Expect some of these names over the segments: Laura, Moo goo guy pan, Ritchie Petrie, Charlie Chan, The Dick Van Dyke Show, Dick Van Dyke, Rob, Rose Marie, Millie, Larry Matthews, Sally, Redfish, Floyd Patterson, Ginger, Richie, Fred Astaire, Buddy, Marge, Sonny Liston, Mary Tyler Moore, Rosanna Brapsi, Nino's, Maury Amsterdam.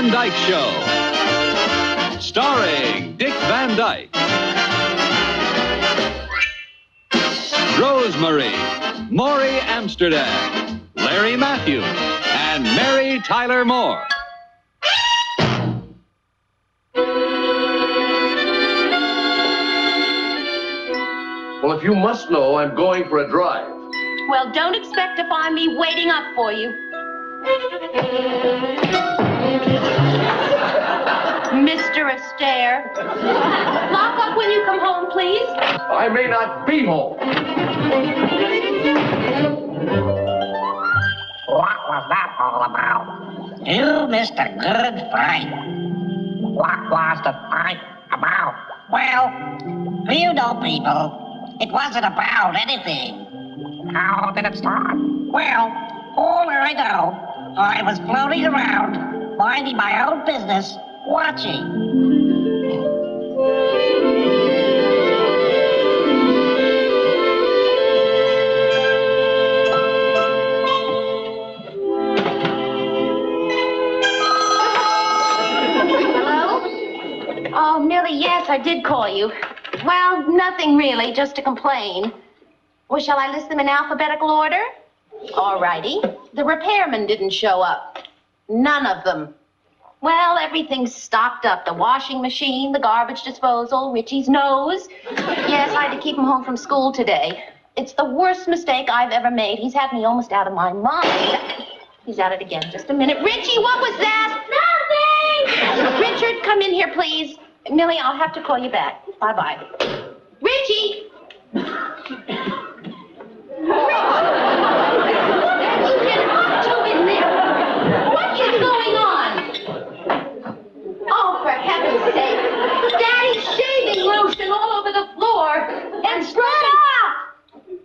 Van Dyke Show, starring Dick Van Dyke, Rose Marie, Maury Amsterdam, Larry Matthews, and Mary Tyler Moore. Well, if you must know, I'm going for a drive. Well, don't expect to find me waiting up for you. Mr. Astaire. Lock up when you come home, please. I may not be home. What was that all about? You missed a good fight. What was the fight about? Well, you know, people, it wasn't about anything. How did it start? Well, all I know, I was floating around, minding my own business, watching. Hello? Oh, Millie, yes, I did call you. Well, nothing really, just to complain. Well, shall I list them in alphabetical order? All righty. The repairmen didn't show up. None of them. Well, everything's stocked up. The washing machine, the garbage disposal, Richie's nose. Yes, I had to keep him home from school today. It's the worst mistake I've ever made. He's had me almost out of my mind. He's at it again. Just a minute. Richie, what was that? Nothing! Richard, come in here, please. Millie, I'll have to call you back. Bye-bye. Richie! What have you been up to in there? What is going on? Oh, for heaven's sake. Daddy's shaving lotion all over the floor.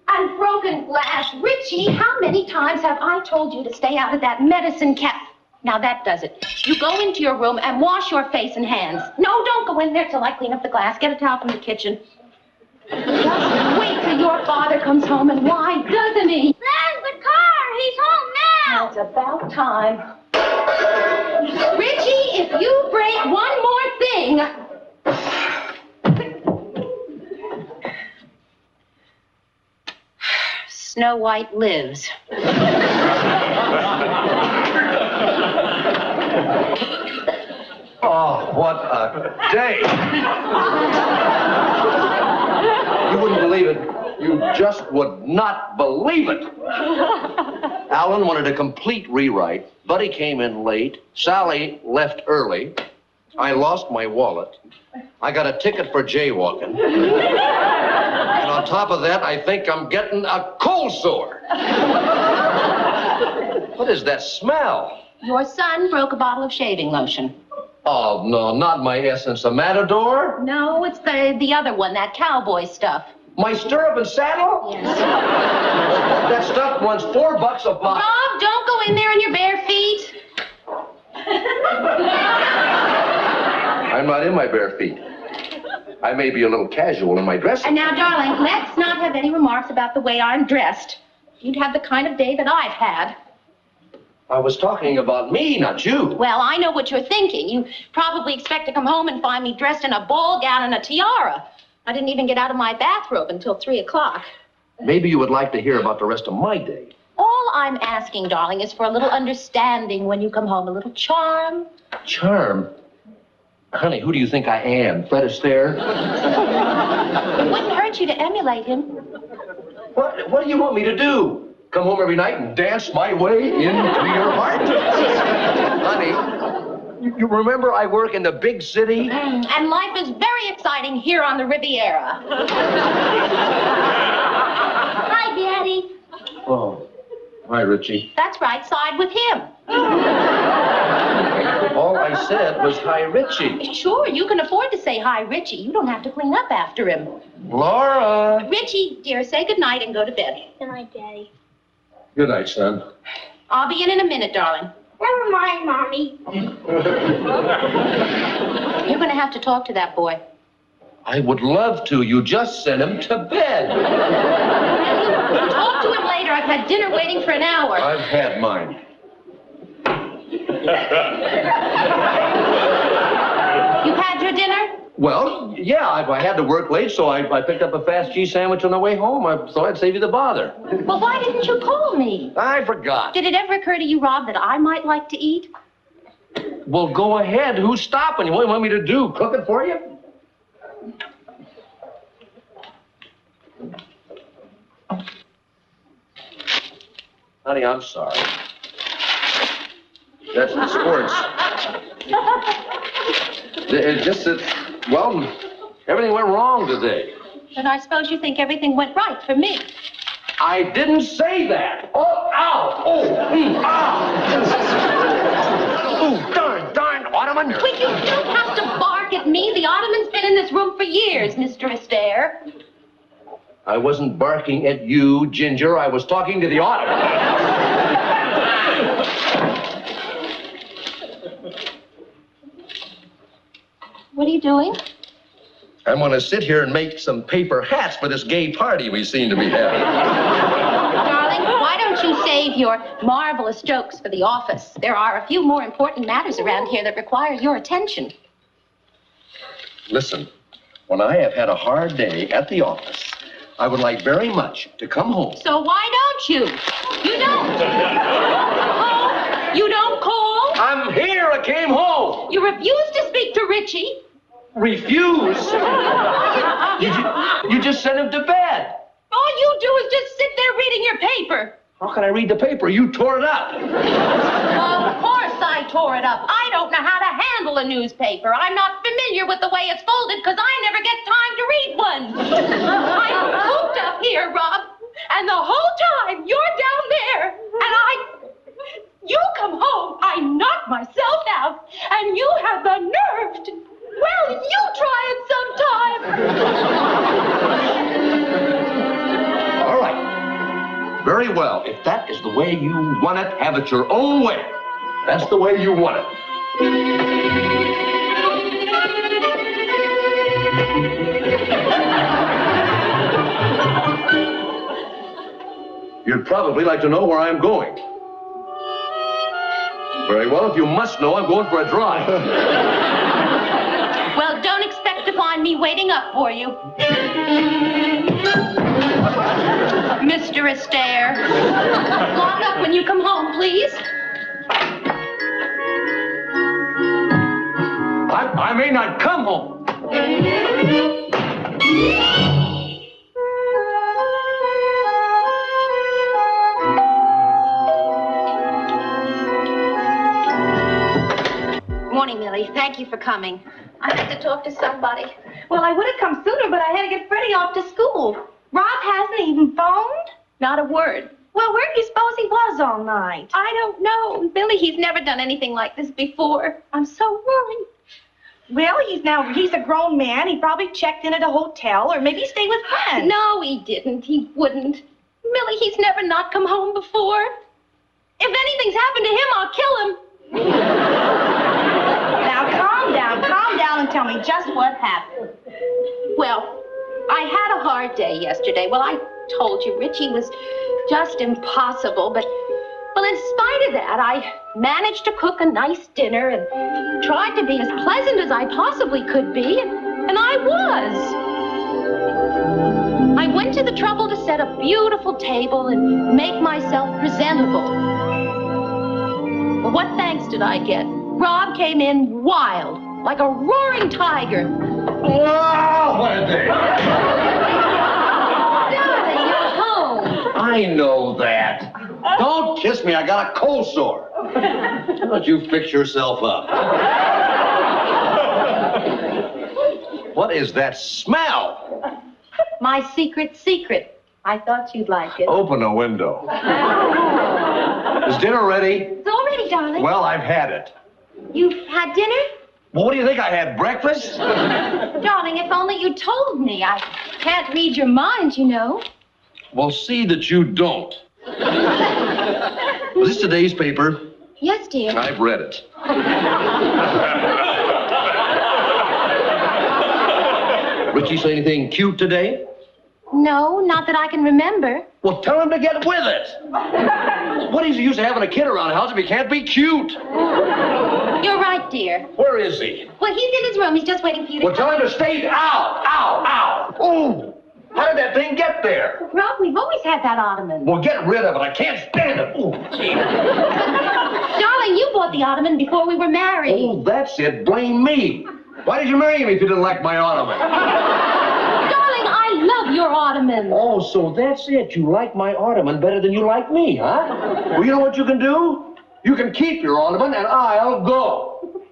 And broken glass. Richie, how many times have I told you to stay out of that medicine cap? Now that does it. You go into your room and wash your face and hands. No, don't go in there till I clean up the glass. Get a towel from the kitchen. Just wait till your father comes home, and why doesn't he? There's the car! He's home now! It's about time. Richie, if you break one more thing... Snow White lives. Oh, what a day! You wouldn't believe it. You just would not believe it. Alan wanted a complete rewrite. Buddy came in late. Sally left early. I lost my wallet. I got a ticket for jaywalking. And on top of that, I think I'm getting a cold sore. What is that smell? Your son broke a bottle of shaving lotion. Oh, no, not my essence. The Matador? No, it's the other one, that cowboy stuff. My stirrup and saddle? Yes. That stuff runs $4 a box. Rob, don't go in there in your bare feet. I'm not in my bare feet. I may be a little casual in my dressing. And now, darling, let's not have any remarks about the way I'm dressed. You'd have the kind of day that I've had. I was talking about me, not you. Well, I know what you're thinking. You probably expect to come home and find me dressed in a ball gown and a tiara. I didn't even get out of my bathrobe until 3 o'clock. Maybe you would like to hear about the rest of my day. All I'm asking, darling, is for a little understanding when you come home, a little charm. Charm? Honey, who do you think I am? Fred Astaire? It wouldn't hurt you to emulate him. What do you want me to do? Come home every night and dance my way into your heart? Honey, you remember I work in the big city? And life is very exciting here on the Riviera. Hi, Daddy. Oh, hi, Richie. That's right, side with him. All I said was hi, Richie. Sure, you can afford to say hi, Richie. You don't have to clean up after him. Laura. Richie, dear, say goodnight and go to bed. Good night, Daddy. Good night, son. I'll be in a minute, darling. Never mind, Mommy. You're going to have to talk to that boy. I would love to. You just sent him to bed. Talk to him later. I've had dinner waiting for an hour. I've had mine. You've had your dinner? Well, yeah, I had to work late, so I picked up a fast cheese sandwich on the way home. I thought I'd save you the bother. Well, why didn't you call me? I forgot. Did it ever occur to you, Rob, that I might like to eat? Well, go ahead. Who's stopping you? What do you want me to do? Cook it for you? Honey, I'm sorry. That's the sports. It's just that, well, everything went wrong today. Then I suppose you think everything went right for me. I didn't say that. Oh, ow! Oh, ow! Oh, darn ottoman. Well, you don't have to bark at me. The ottoman's been in this room for years, Mr. Astaire. I wasn't barking at you, Ginger. I was talking to the ottoman. What are you doing? I'm going to sit here and make some paper hats for this gay party we seem to be having. Darling, why don't you save your marvelous jokes for the office? There are a few more important matters around here that require your attention. Listen, when I have had a hard day at the office, I would like very much to come home. So why don't you? You don't. Oh, you don't call? I'm here. I came home. You refused to speak to Richie. Refuse? You just sent him to bed. All you do is just sit there reading your paper. How can I read the paper? You tore it up. Of course I tore it up. I don't know how to handle a newspaper. I'm not familiar with the way it's folded because I never get time to read one. I'm cooped up here, Rob, and the whole time you're down there, and you come home, I knock myself out, and you have the nerve to... Well, you try it sometime. All right. Very well. If that is the way you want it, have it your own way. That's the way you want it. You'd probably like to know where I'm going. Very well, if you must know, I'm going for a drive. Well, don't expect to find me waiting up for you. Mr. Astaire. Lock up when you come home, please. I may not come home. Morning, Millie. Thank you for coming. I had to talk to somebody. Well, I would have come sooner, but I had to get Freddie off to school. Rob hasn't even phoned? Not a word. Well, where do you suppose he was all night? I don't know. Millie, he's never done anything like this before. I'm so worried. Well, he's a grown man. He probably checked in at a hotel or maybe stayed with friends. No, he didn't. He wouldn't. Millie, he's never not come home before. If anything's happened to him, I'll kill him. Calm down and tell me just what happened. Well, I had a hard day yesterday. Well, I told you, Richie was just impossible, but, well, in spite of that, I managed to cook a nice dinner and tried to be as pleasant as I possibly could be, and I was. I went to the trouble to set a beautiful table and make myself presentable. Well, what thanks did I get? Rob came in wild, like a roaring tiger. Wow, what a day! Darling, you're home. I know that. Don't kiss me, I got a cold sore. Why don't you fix yourself up? What is that smell? My secret. I thought you'd like it. Open a window. Is dinner ready? It's all ready, darling. Well, I've had it. You've had dinner? Well, what do you think? I had breakfast? Darling, if only you told me. I can't read your mind, you know. Well, see that you don't. Was this today's paper? Yes, dear. I've read it. Richie say anything cute today? No, not that I can remember. Well, tell him to get with it. What is the use of having a kid around the house if he can't be cute? You're right, dear. Where is he? Well, he's in his room. He's just waiting for you to... Well, tell him to stay... Ow! Ow! Ow! Ooh! How did that thing get there? Rob, we've always had that ottoman. Well, get rid of it. I can't stand it. Ooh, gee. Darling, you bought the ottoman before we were married. Oh, that's it. Blame me. Why did you marry me if you didn't like my ottoman? Love your ottoman. Oh, so that's it. You like my ottoman better than you like me, huh? Well, you know what you can do? You can keep your ottoman and I'll go.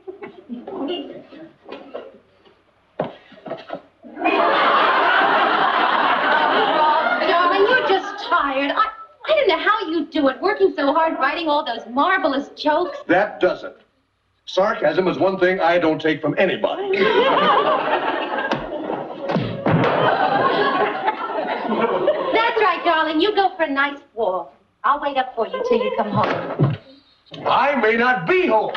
Rob, darling, you're just tired. I don't know how you do it, working so hard, writing all those marvelous jokes. That does it. Sarcasm is one thing I don't take from anybody. Darling, you go for a nice walk. I'll wait up for you till you come home. I may not be home.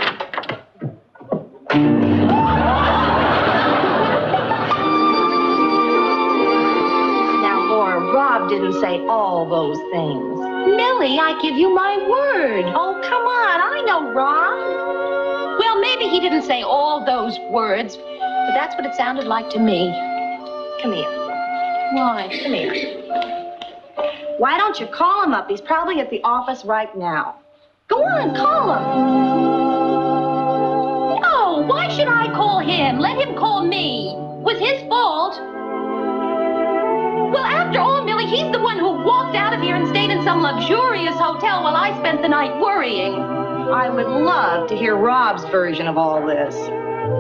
Now, Laura, Rob didn't say all those things. Millie, I give you my word. Oh, come on. I know Rob. Well, maybe he didn't say all those words, but that's what it sounded like to me. Come here. Why? Come here. Why don't you call him up? He's probably at the office right now. Go on, call him. No, why should I call him? Let him call me. Was his fault? Well, after all, Millie, he's the one who walked out of here and stayed in some luxurious hotel while I spent the night worrying. I would love to hear Rob's version of all this.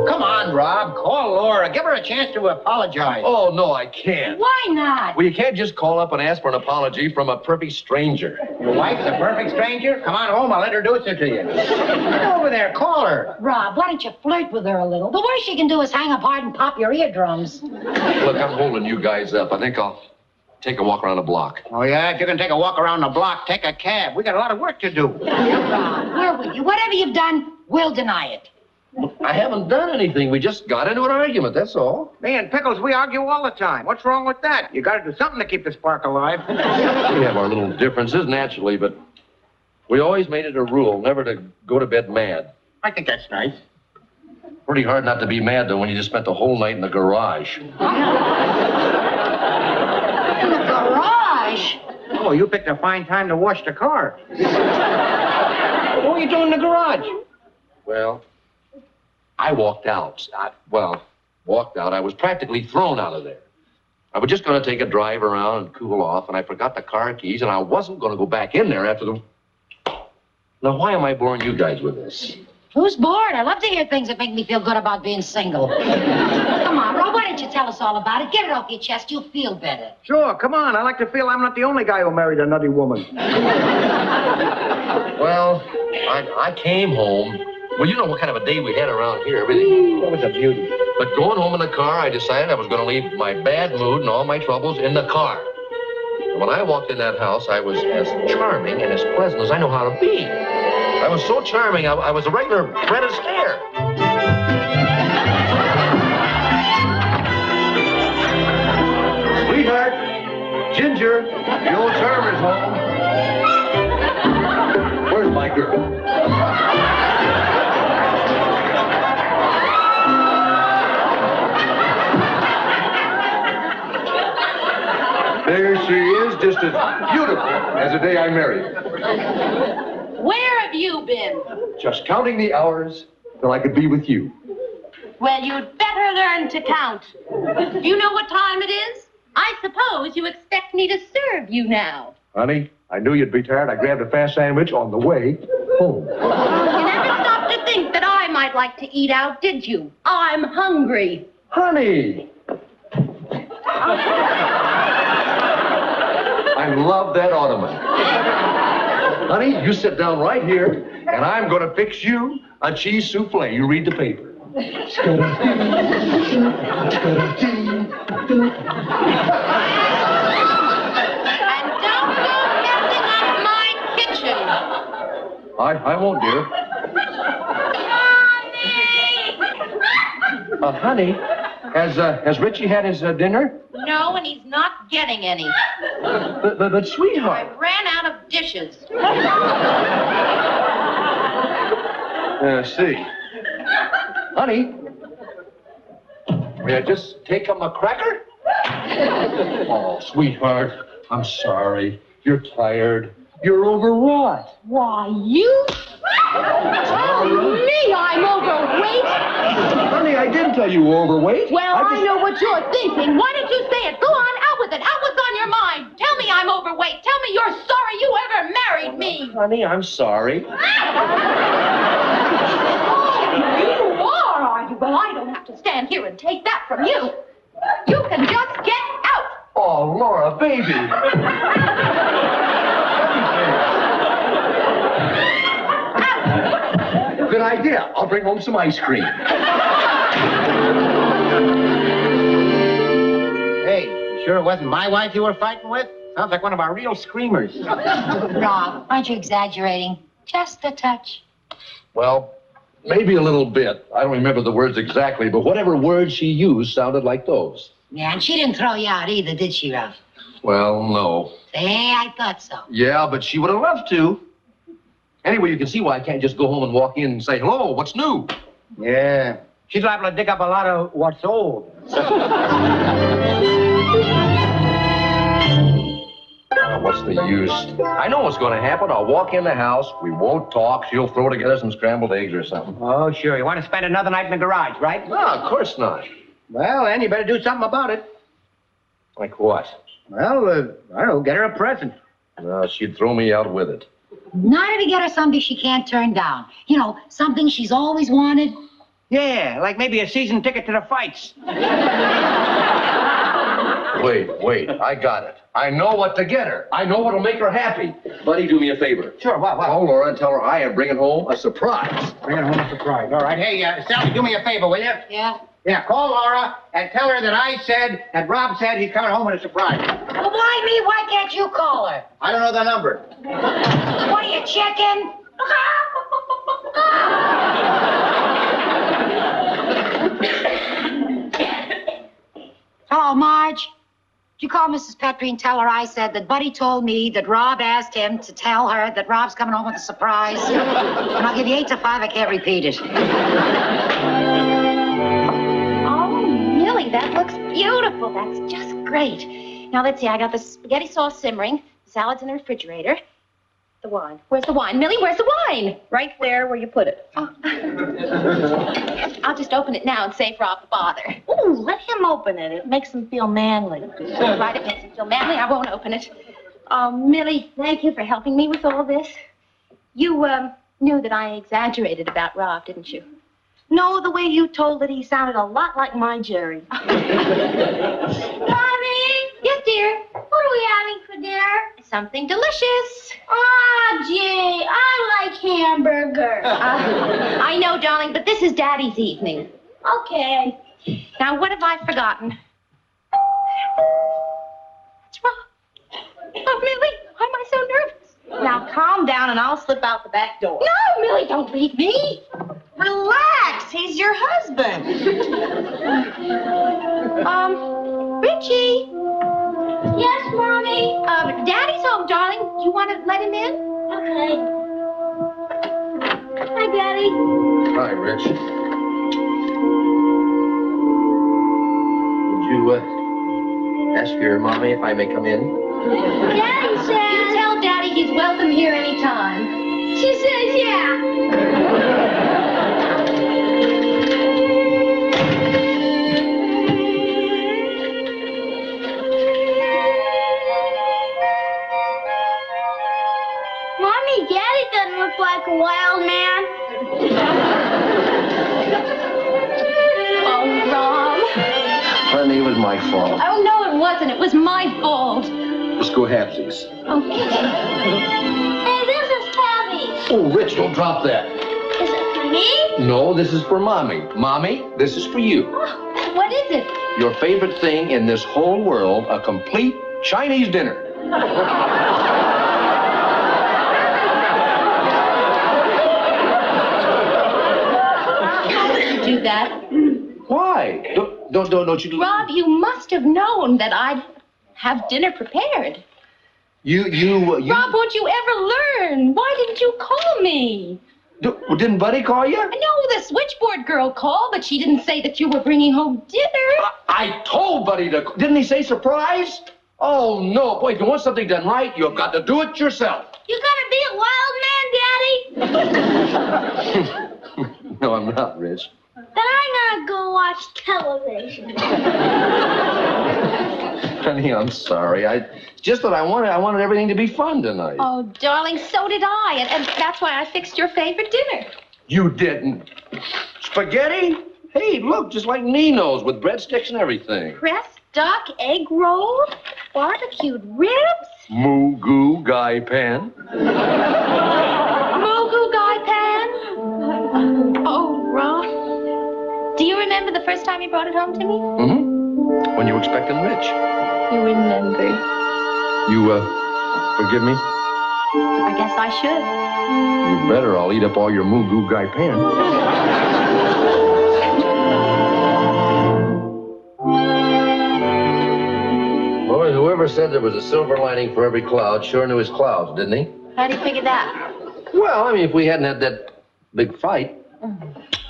Come on, Rob. Call Laura. Give her a chance to apologize. Oh, no, I can't. Why not? Well, you can't just call up and ask for an apology from a perfect stranger. Your wife's a perfect stranger? Come on home. I'll introduce her to you. Get over there. Call her. Rob, why don't you flirt with her a little? The worst she can do is hang up hard and pop your eardrums. Look, I'm holding you guys up. I think I'll take a walk around the block. Oh, yeah? If you can take a walk around the block, take a cab. We got a lot of work to do. Yeah, Rob, we're with you. Whatever you've done, we'll deny it. I haven't done anything. We just got into an argument, that's all. Man, Pickles, we argue all the time. What's wrong with that? You got to do something to keep the spark alive. We have our little differences, naturally, but we always made it a rule never to go to bed mad. I think that's nice. Pretty hard not to be mad, though, when you just spent the whole night in the garage. In the garage? Oh, you picked a fine time to wash the car. What were you doing in the garage? Well... I walked out. I was practically thrown out of there. I was just going to take a drive around and cool off, and I forgot the car keys, and I wasn't going to go back in there after the... Now, why am I boring you guys with this? Who's bored? I love to hear things that make me feel good about being single. Come on, Rob, why don't you tell us all about it? Get it off your chest. You'll feel better. Sure, come on. I like to feel I'm not the only guy who married a nutty woman. Well, I came home... Well, you know what kind of a day we had around here, everything. That was a beauty. But going home in the car, I decided I was going to leave my bad mood and all my troubles in the car. And when I walked in that house, I was as charming and as pleasant as I know how to be. I was so charming, I was a regular Fred Astaire. Sweetheart, Ginger, the old charmer's home. Where's my girl? There she is, just as beautiful as the day I married her. Where have you been? Just counting the hours till I could be with you. Well, you'd better learn to count. Do you know what time it is? I suppose you expect me to serve you now. Honey, I knew you'd be tired. I grabbed a fast sandwich on the way home. You never stopped to think that I might like to eat out, did you? I'm hungry. Honey! I love that ottoman. Honey, you sit down right here, and I'm going to fix you a cheese souffle. You read the paper. And don't go messing up my kitchen. I won't, dear. Honey! Honey, Has Richie had his dinner? No, and he's not getting any. But sweetheart... I ran out of dishes. I see. Honey, will you just take him a cracker? Oh, sweetheart, I'm sorry. You're tired. You're overwrought. Why, you... Tell me I'm overweight? Honey, I didn't tell you you were overweight. Well, I know what you're thinking. Why didn't you say it? Go on, out with it. Out what's on your mind. Tell me I'm overweight. Tell me you're sorry you ever married me. Honey, I'm sorry. Oh, you are you? Well, I don't have to stand here and take that from you. You can just get out. Oh, Laura, baby. Good idea. I'll bring home some ice cream. Hey, you sure it wasn't my wife you were fighting with? Sounds like one of our real screamers. Rob, aren't you exaggerating? Just a touch. Well, maybe a little bit. I don't remember the words exactly, but whatever words she used sounded like those. Yeah, and she didn't throw you out either, did she, Rob? Well, no. Hey, I thought so. Yeah, but she would have loved to. Anyway, you can see why I can't just go home and walk in and say, hello, what's new? Yeah. She's liable to dig up a lot of what's old. What's the use? I know what's going to happen. I'll walk in the house. We won't talk. She'll throw together some scrambled eggs or something. Oh, sure. You want to spend another night in the garage, right? No, of course not. Well, then you better do something about it. Like what? Well, I don't know. Get her a present. No, she'd throw me out with it. Not to get her something she can't turn down. You know, something she's always wanted. Yeah, like maybe a season ticket to the fights. Wait, I got it. I know what to get her. I know what'll make her happy. Buddy, do me a favor. Sure, what? Call Laura and tell her I am bringing home a surprise. Bringing home a surprise, all right. Hey, Sally, do me a favor, will you? Yeah. Yeah, call Laura and tell her that I said, that Rob said he's coming home with a surprise. Well, why me? Why can't you call her? I don't know the number. What are you, chicken? Hello, Marge. Did you call Mrs. Petrie and tell her I said that Buddy told me that Rob asked him to tell her that Rob's coming home with a surprise? And I'll give you 8 to 5. I can't repeat it. That looks beautiful. That's just great. Now, let's see. I got the spaghetti sauce simmering. The salad's in the refrigerator. The wine. Where's the wine? Millie, where's the wine? Right there where you put it. Oh. I'll just open it now and save Rob the bother. Ooh, let him open it. It makes him feel manly. All right, it makes him feel manly. I won't open it. Millie, thank you for helping me with all this. You, knew that I exaggerated about Rob, didn't you? No, the way you told it, he sounded a lot like my Jerry. Mommy! Yes, dear? What are we having for dinner? Something delicious. Ah, gee, I like hamburgers. I know, darling, but this is Daddy's evening. Okay. Now, what have I forgotten? What's wrong? Oh, Millie, why am I so nervous? Now, calm down, and I'll slip out the back door. No, Millie, don't leave me. Relax, he's your husband. Richie. Yes, Mommy? Daddy's home, darling. Do you want to let him in? Okay. Hi, Daddy. Hi, Rich. Would you, ask your Mommy if I may come in? Daddy says... You tell Daddy he's welcome here anytime. She says, yeah. Like a wild man. Oh, Rob. Honey, it was my fault. Oh, no, it wasn't. It was my fault. Let's go halfsies. Okay. Hey, this is heavy. Oh, Rich, don't drop that. Is it for me? No, this is for Mommy. Mommy, this is for you. Oh, what is it? Your favorite thing in this whole world, a complete Chinese dinner. That. Why? Don't you... Rob, you must have known that I'd have dinner prepared. You... Rob, won't you ever learn? Why didn't you call me? Didn't Buddy call you? No, the switchboard girl called, but she didn't say that you were bringing home dinner. I told Buddy to... Didn't he say surprise? Oh, no. Boy, if you want something done right, you've got to do it yourself. You're gonna be a wild man, Daddy? No, I'm not, Rich. Then I'm gonna go watch television. Honey, I'm sorry. I wanted everything to be fun tonight. Oh, darling, so did I. And that's why I fixed your favorite dinner. You didn't. Spaghetti? Hey, look, just like Nino's with breadsticks and everything. Pressed duck, egg roll, barbecued ribs. Moo goo guy pan. Moo goo guy pan? Oh, Rob. Do you remember the first time you brought it home to me? Mm-hmm. When you were expecting Rich. You remember. You, forgive me? I guess I should. You better. I'll eat up all your moo goo guy pan. Whoever said there was a silver lining for every cloud sure knew his clouds, didn't he? How do you figure that? Well, I mean, if we hadn't had that big fight,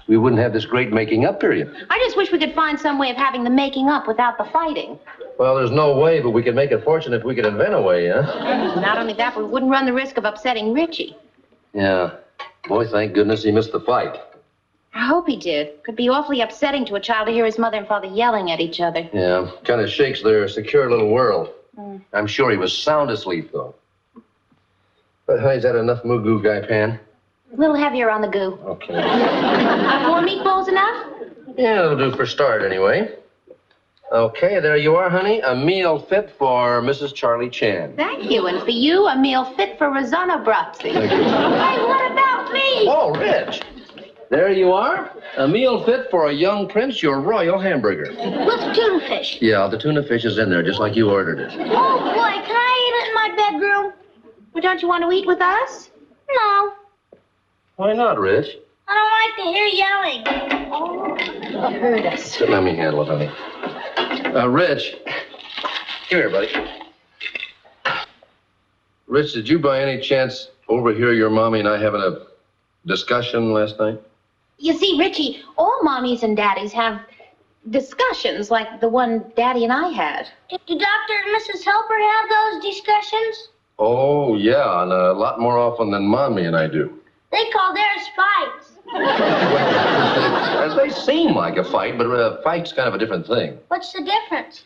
we wouldn't have this great making-up period. I just wish we could find some way of having the making-up without the fighting. Well, there's no way, but we could make a fortune if we could invent a way, huh? Not only that, we wouldn't run the risk of upsetting Richie. Yeah. Boy, thank goodness he missed the fight. I hope he did. Could be awfully upsetting to a child to hear his mother and father yelling at each other. Yeah, kind of shakes their secure little world. I'm sure he was sound asleep, though. But, honey, is that enough moo goo guy pan? A little heavier on the goo. Okay. Are 4 meatballs enough? Yeah, it'll do for start, anyway. Okay, there you are, honey. A meal fit for Mrs. Charlie Chan. Thank you. And for you, a meal fit for Rosanna Brapsi. Thank you. Hey, what about me? Oh, Rich. There you are. A meal fit for a young prince, your royal hamburger. With tuna fish. Yeah, the tuna fish is in there, just like you ordered it. Oh, boy, can I eat it in my bedroom? Well, don't you want to eat with us? No. Why not, Rich? I don't like to hear yelling. Oh, you heard us. Let me handle it, honey. Rich. Come here, buddy. Rich, did you by any chance overhear your mommy and I having a discussion last night? You see, Richie, all mommies and daddies have discussions like the one Daddy and I had. Did the doctor and Mrs. Helper have those discussions? Oh, yeah, and a lot more often than Mommy and I do. They call theirs fights. Well, they seem like a fight, but a fight's kind of a different thing. What's the difference?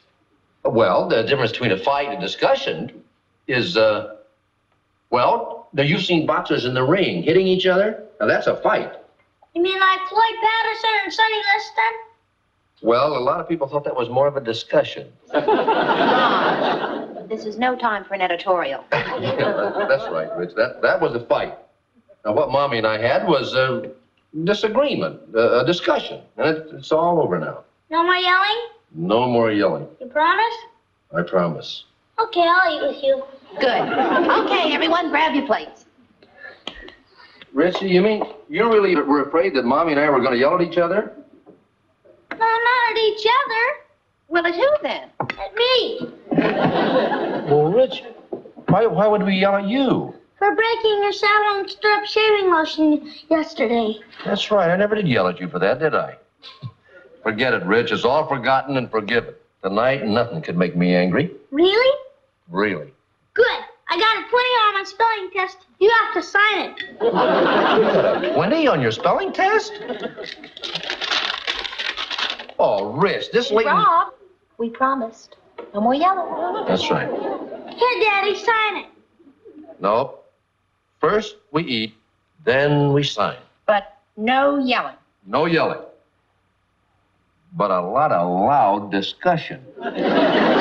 Well, the difference between a fight and a discussion is, well, now you've seen boxers in the ring hitting each other. Now, that's a fight. You mean like Floyd Patterson and Sonny Liston? Well, a lot of people thought that was more of a discussion. Mom, this is no time for an editorial. Yeah, that's right, Rich. That was a fight. Now, what Mommy and I had was a disagreement, a discussion. And it's all over now. No more yelling? No more yelling. You promise? I promise. Okay, I'll eat with you. Good. Okay, everyone, grab your plates. Richie, you mean you really were afraid that Mommy and I were going to yell at each other? No, not at each other. Well, at who, then? At me. Well, Rich, why would we yell at you? For breaking your seven-strip shaving lotion yesterday. That's right. I never did yell at you for that, did I? Forget it, Rich. It's all forgotten and forgiven. Tonight, nothing could make me angry. Really? Really. Good. I got a 20 on my spelling test. You have to sign it. You got a 20 on your spelling test? Oh, Rich, this lady... Rob, we promised. No more yelling. That's right. Here, Daddy, sign it. No. First we eat, then we sign. But no yelling. No yelling. But a lot of loud discussion.